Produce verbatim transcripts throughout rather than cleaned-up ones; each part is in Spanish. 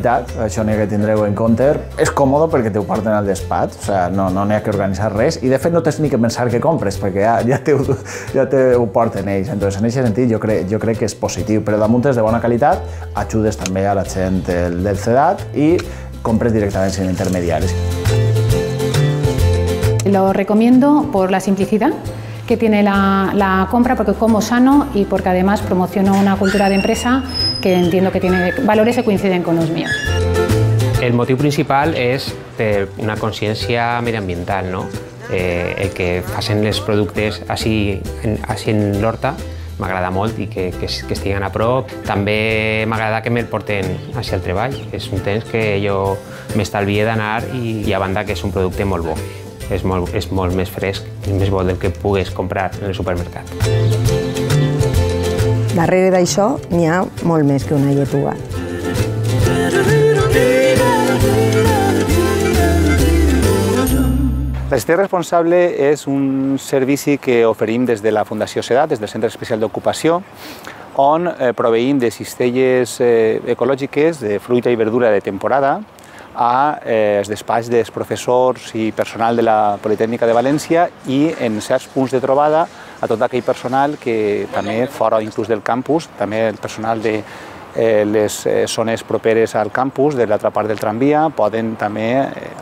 qualitat, això n'hi ha que tindreu en compte. És còmode perquè t'ho porten al despatx, o sigui, no n'hi ha que organitzar res i de fet no tens ni que pensar que compres perquè ja t'ho porten ells. Entonces, en aquest sentit jo crec que és positiu, però damunt és de bona qualitat, ajudes també a la gent del cedat i compres directament sin intermediaris. Lo recomiendo por la simplicidad que tiene la, la compra, porque como sano y porque además promociono una cultura de empresa que entiendo que tiene valores que coinciden con los míos. El motivo principal es una conciencia medioambiental, ¿no? Eh, el que hacen los productos así, así en l'horta m'agrada molt i que, que, que estiguen a prop. També m'agrada que me'l porten hacia el treball. És un temps que jo m'estalvie d'anar i, i a banda que és un producte molt bo. És molt, és molt més fresc, és més bo del que pugues comprar en el supermercat. Darrere d'això n'hi ha molt més que una lletuga. La Cistella Responsable és un servici que oferim des de la Fundació cedat, des del Centre Especial d'Ocupació, on proveïm de cistelles ecològiques de fruita i verdura de temporada als despatxos dels professors i personal de la Politècnica de València i en certs punts de trobada a tot aquell personal que també fora inclús del campus, també el personal de les zones properes al campus, de l'altra part del tramvia, poden també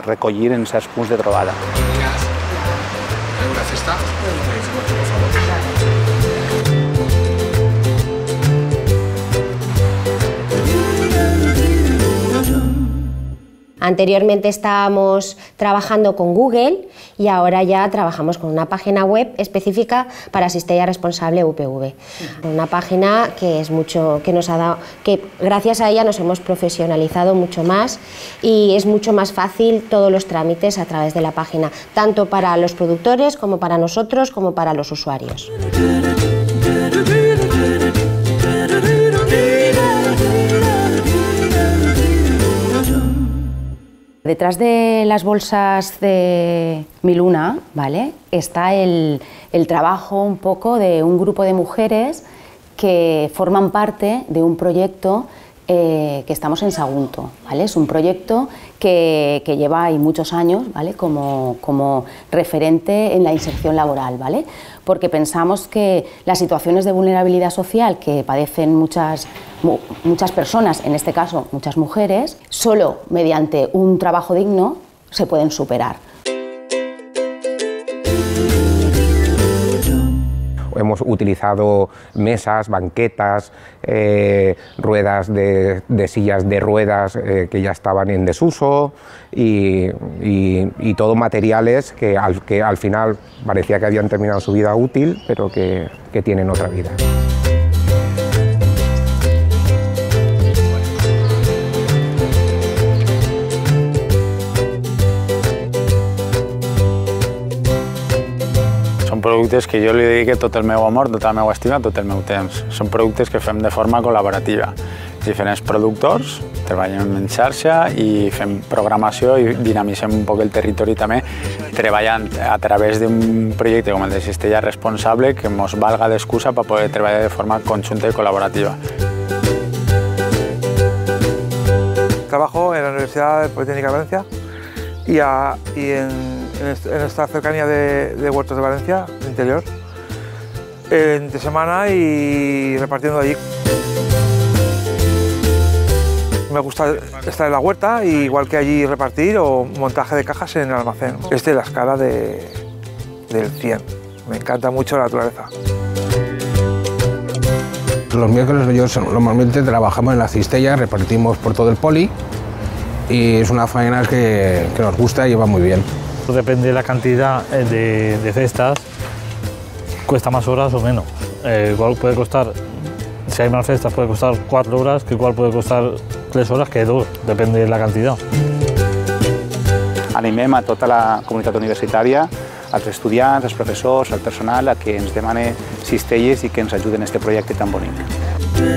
recollir en certs punts de trobada. Anteriormente estábamos trabajando con Google y ahora ya trabajamos con una página web específica para Cistella Responsable U P V. Una página que es mucho, que nos ha dado, que gracias a ella nos hemos profesionalizado mucho más y es mucho más fácil todos los trámites a través de la página, tanto para los productores como para nosotros como para los usuarios. Detrás de las bolsas de Mil.Una, ¿vale?, está el, el trabajo un poco de un grupo de mujeres que forman parte de un proyecto eh, que estamos en Sagunto, ¿vale? Es un proyecto que, que lleva ahí muchos años, ¿vale?, como, como referente en la inserción laboral, ¿vale?, porque pensamos que las situaciones de vulnerabilidad social que padecen muchas Muchas personas, en este caso muchas mujeres, solo mediante un trabajo digno se pueden superar. Hemos utilizado mesas, banquetas, eh, ruedas de, de sillas de ruedas eh, que ya estaban en desuso y, y, y todo materiales que al, que al final parecía que habían terminado su vida útil, pero que, que tienen otra vida. Són productes que jo li dedico tot el meu amor, tota la meva estima, tot el meu temps. Són productes que fem de forma col·laborativa. Diferents productors treballen en xarxa i fem programació i dinamitzem un poc el territori també treballant a través d'un projecte com el de Cistella Responsable que ens valga d'excusa per poder treballar de forma conjunta i col·laborativa. Trabajo en la Universidad Politècnica de València y, a, y en en esta cercanía de, de huertos de Valencia, de interior, entre semana y repartiendo allí. Me gusta estar en la huerta, y igual que allí repartir o montaje de cajas en el almacén. Esta es la escala de, del cien. Me encanta mucho la naturaleza. Los miércoles yo normalmente trabajamos en la cistella, repartimos por todo el poli y es una faena que, que nos gusta y va muy bien. Depende de la cantidad de, de cestas, cuesta más horas o menos. Eh, igual puede costar, si hay más cestas, puede costar cuatro horas, que igual puede costar tres horas que dos, depende de la cantidad. Animem a tota la comunitat universitària, als estudiants, als professors, al personal, a que ens demane cistelles i que ens ajuden en aquest projecte tan bonic.